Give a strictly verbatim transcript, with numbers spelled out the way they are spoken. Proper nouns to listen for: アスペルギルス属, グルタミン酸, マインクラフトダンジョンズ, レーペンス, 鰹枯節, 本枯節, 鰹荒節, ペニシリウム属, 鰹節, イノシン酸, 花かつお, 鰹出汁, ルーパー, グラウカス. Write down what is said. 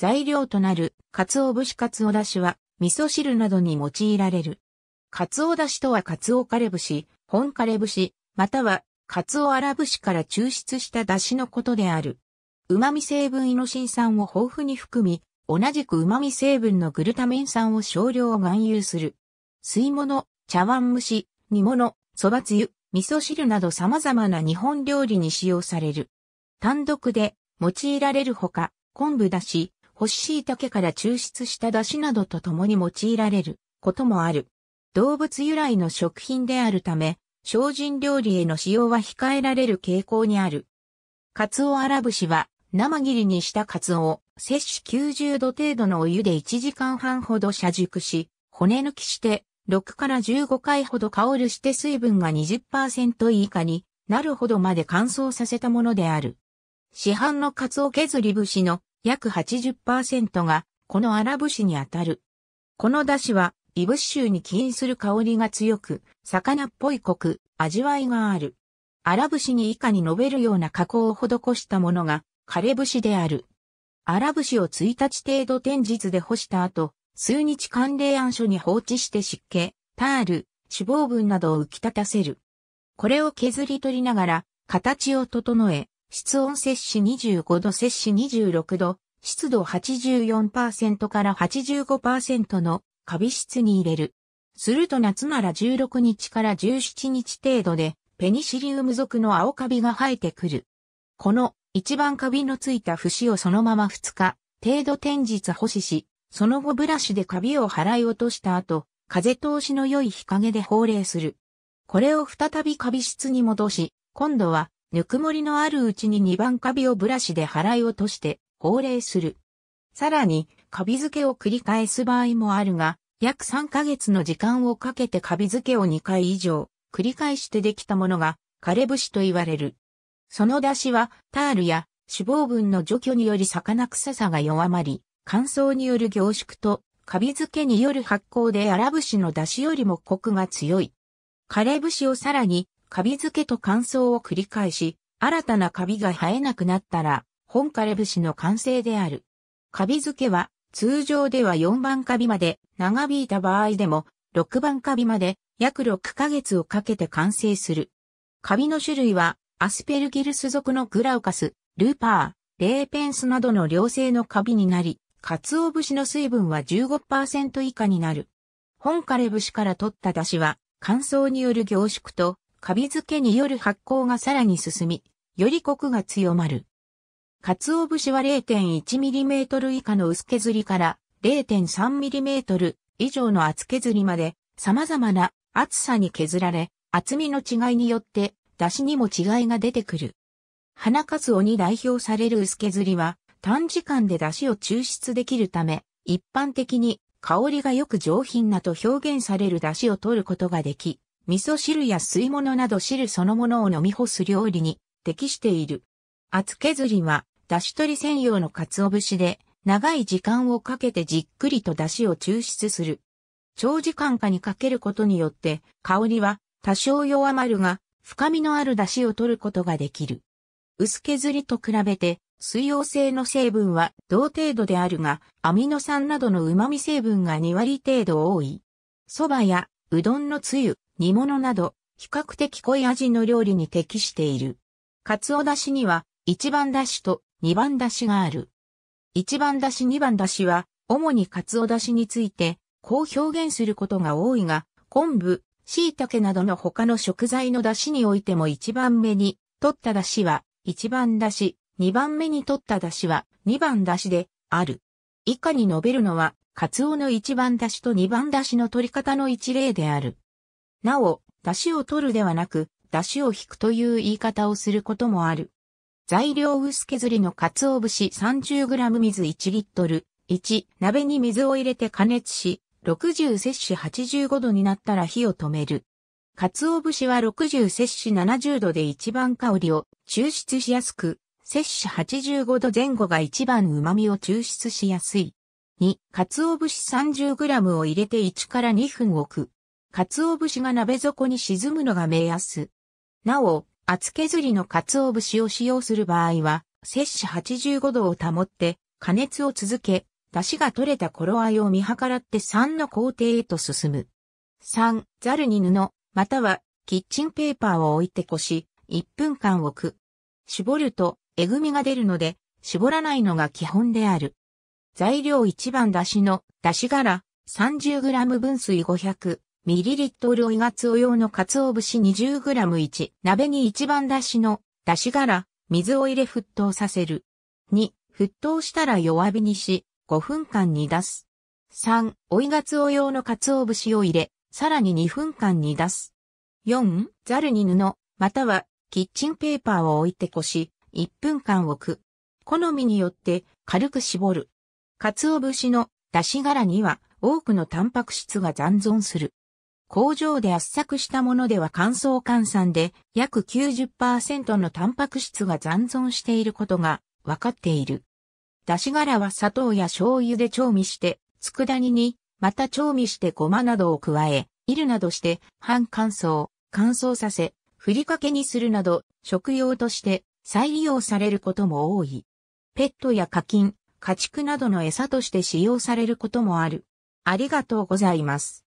材料となる鰹節鰹だしは味噌汁などに用いられる。鰹だしとは鰹枯れ節、本枯れ節、または鰹荒節から抽出しただしのことである。旨味成分イノシン酸を豊富に含み、同じく旨味成分のグルタメン酸を少量含有する。吸い物、茶碗蒸し、煮物、そばつゆ、味噌汁など様々な日本料理に使用される。単独で用いられるほか、昆布だし、干し椎茸から抽出しただしなどと共に用いられることもある。動物由来の食品であるため、精進料理への使用は控えられる傾向にある。鰹荒節は、生切りにしたカツオを摂氏きゅうじゅうど程度のお湯でいちじかんはんほど煮熟し、骨抜きしてろくからじゅうごかいほど香るして水分が にじゅっパーセント 以下になるほどまで乾燥させたものである。市販のカツオ削り節の約 はちじゅっパーセント がこの荒節にあたる。この出汁は、いぶし臭に起因する香りが強く、魚っぽい濃く、味わいがある。荒節に以下に述べるような加工を施したものが、枯れ節である。荒節をいちにち程度天日で干した後、数日間冷暗所に放置して湿気、タール、脂肪分などを浮き立たせる。これを削り取りながら、形を整え、室温摂氏にじゅうごど摂氏にじゅうろくど、湿度 はちじゅうよんパーセント から はちじゅうごパーセント のカビ室に入れる。すると夏ならじゅうろくにちからじゅうしちにち程度で、ペニシリウム属の青カビが生えてくる。この、一番カビのついた節をそのままふつか程度天日干しし、その後ブラシでカビを払い落とした後、風通しの良い日陰で放冷する。これを再びカビ室に戻し、今度はぬくもりのあるうちににばんカビをブラシで払い落として放冷する。さらに、カビ漬けを繰り返す場合もあるが、約さんかげつの時間をかけてカビ漬けをにかい以上繰り返してできたものが枯れ節と言われる。その出汁は、タールや脂肪分の除去により魚臭さが弱まり、乾燥による凝縮と、カビ漬けによる発酵で荒節の出汁よりもコクが強い。枯れ節をさらに、カビ漬けと乾燥を繰り返し、新たなカビが生えなくなったら、本枯れ節の完成である。カビ漬けは、通常ではよんばんカビまで、長引いた場合でも、ろくばんカビまで、約ろっかげつをかけて完成する。カビの種類は、アスペルギルス属のグラウカス、ルーパー、レーペンスなどの両性のカビになり、鰹節の水分は じゅうごパーセント 以下になる。本枯れ節から取った出汁は、乾燥による凝縮と、カビ漬けによる発酵がさらに進み、よりコクが強まる。鰹節は れいてんいちミリメートル 以下の薄削りから れいてんさんミリメートル 以上の厚削りまで、様々な厚さに削られ、厚みの違いによって、出汁にも違いが出てくる。花かつおに代表される薄削りは短時間で出汁を抽出できるため、一般的に香りがよく上品なと表現される出汁を取ることができ、味噌汁や吸い物など汁そのものを飲み干す料理に適している。厚削りは出汁取り専用の鰹節で長い時間をかけてじっくりと出汁を抽出する。長時間化にかけることによって香りは多少弱まるが、深みのある出汁を取ることができる。薄削りと比べて、水溶性の成分は同程度であるが、アミノ酸などの旨味成分がにわり程度多い。蕎麦やうどんのつゆ、煮物など、比較的濃い味の料理に適している。鰹だしにはいちばんだしとにばんだしがある。いちばんだしにばんだしは、主に鰹だしについて、こう表現することが多いが、昆布、椎茸などの他の食材の出汁においてもいちばんめに取った出汁はいちばん出汁、にばんめに取った出汁はにばん出汁である。以下に述べるのは、カツオのいちばん出汁とにばん出汁の取り方の一例である。なお、出汁を取るではなく、出汁を引くという言い方をすることもある。材料薄削りのカツオ節 さんじゅうグラム 水いちリットル、いち鍋に水を入れて加熱し、ろくじゅう摂氏はちじゅうごどになったら火を止める。鰹節はろくじゅう摂氏ななじゅうどでいちばん香りを抽出しやすく、摂氏はちじゅうごどまえ後がいちばん旨味を抽出しやすい。に、鰹節 さんじゅうグラム を入れていちからにふん置く。鰹節が鍋底に沈むのが目安。なお、厚削りの鰹節を使用する場合は、摂氏はちじゅうごどを保って、加熱を続け、出汁が取れた頃合いを見計らってさんの工程へと進む。さん、ザルに布、またはキッチンペーパーを置いてこし、いっぷんかん置く。絞ると、えぐみが出るので、絞らないのが基本である。材料いちばんだしの、だし殻、さんじゅうグラム 分水 ごひゃくミリリットル 追いがつお用のかつお節 にじゅうグラム 鍋にいちばんだしの、だし殻、水を入れ沸騰させる。に、沸騰したら弱火にし、ごふんかん煮出す。さん、追いがつお用のかつお節を入れ、さらににふんかん煮出す。よん、ザルに布、またはキッチンペーパーを置いてこし、いっぷんかん置く。好みによって軽く絞る。鰹節の出し殻には多くのタンパク質が残存する。工場で圧搾したものでは乾燥換算で約 きゅうじゅっパーセント のタンパク質が残存していることが分かっている。出し殻は砂糖や醤油で調味して、佃煮に、また調味してごまなどを加え、いるなどして半乾燥、乾燥させ、ふりかけにするなど、食用として再利用されることも多い。ペットや課金、家畜などの餌として使用されることもある。ありがとうございます。